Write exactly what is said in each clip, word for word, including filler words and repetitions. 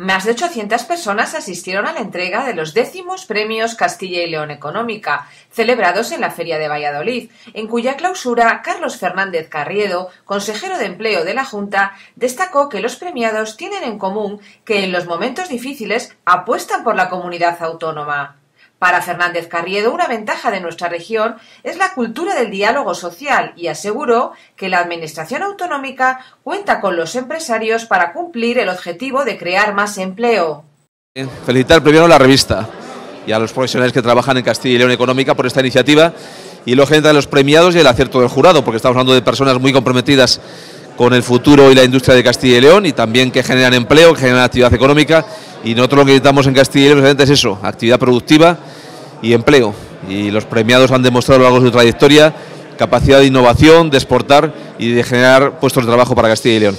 Más de ochocientas personas asistieron a la entrega de los décimos premios Castilla y León Económica, celebrados en la Feria de Valladolid, en cuya clausura Carlos Fernández Carriedo, consejero de Empleo de la Junta, destacó que los premiados tienen en común que en los momentos difíciles apuestan por la comunidad autónoma. Para Fernández Carriedo, una ventaja de nuestra región es la cultura del diálogo social y aseguró que la Administración autonómica cuenta con los empresarios para cumplir el objetivo de crear más empleo. Felicitar primero a la revista y a los profesionales que trabajan en Castilla y León Económica por esta iniciativa y luego gente de los premiados y el acierto del jurado, porque estamos hablando de personas muy comprometidas con el futuro y la industria de Castilla y León y también que generan empleo, que generan actividad económica. Y nosotros lo que necesitamos en Castilla y León es eso, actividad productiva y empleo. Y los premiados han demostrado a lo largo de su trayectoria capacidad de innovación, de exportar y de generar puestos de trabajo para Castilla y León.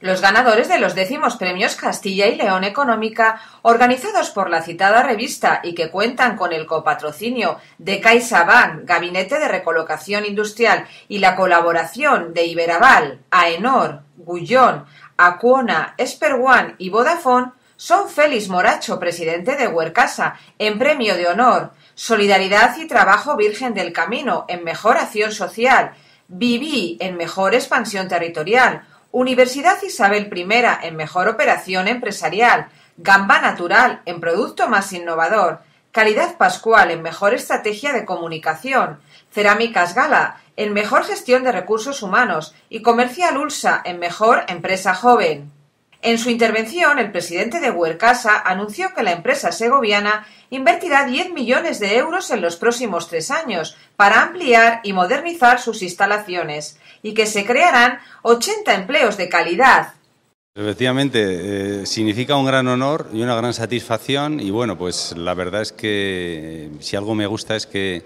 Los ganadores de los décimos premios Castilla y León Económica, organizados por la citada revista y que cuentan con el copatrocinio de CaixaBank, Gabinete de Recolocación Industrial y la colaboración de Iberaval, AENOR, Gullón, Acuona, Esperguan y Vodafone, son Félix Moracho, presidente de Huercasa, en premio de honor, Solidaridad y Trabajo Virgen del Camino, en mejor acción social, Viví, en mejor expansión territorial, Universidad Isabel primera, en mejor operación empresarial, Gamba Natural, en producto más innovador, Calidad Pascual, en mejor estrategia de comunicación, Cerámicas Gala, en mejor gestión de recursos humanos y Comercial Ulsa, en mejor empresa joven. En su intervención, el presidente de Huercasa anunció que la empresa segoviana invertirá diez millones de euros en los próximos tres años para ampliar y modernizar sus instalaciones y que se crearán ochenta empleos de calidad. Efectivamente, eh, significa un gran honor y una gran satisfacción y bueno, pues la verdad es que si algo me gusta es que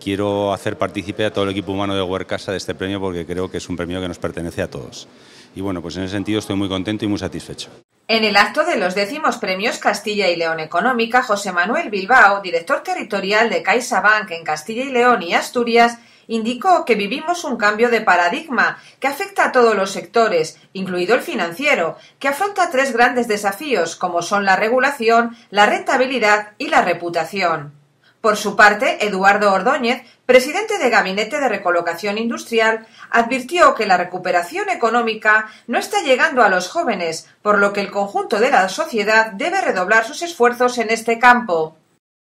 quiero hacer partícipe a todo el equipo humano de Huercasa de este premio porque creo que es un premio que nos pertenece a todos. Y bueno, pues en ese sentido estoy muy contento y muy satisfecho. En el acto de los décimos premios Castilla y León Económica, José Manuel Bilbao, director territorial de CaixaBank en Castilla y León y Asturias, indicó que vivimos un cambio de paradigma que afecta a todos los sectores, incluido el financiero, que afronta tres grandes desafíos como son la regulación, la rentabilidad y la reputación. Por su parte, Eduardo Ordóñez, presidente de Gabinete de Recolocación Industrial, advirtió que la recuperación económica no está llegando a los jóvenes, por lo que el conjunto de la sociedad debe redoblar sus esfuerzos en este campo.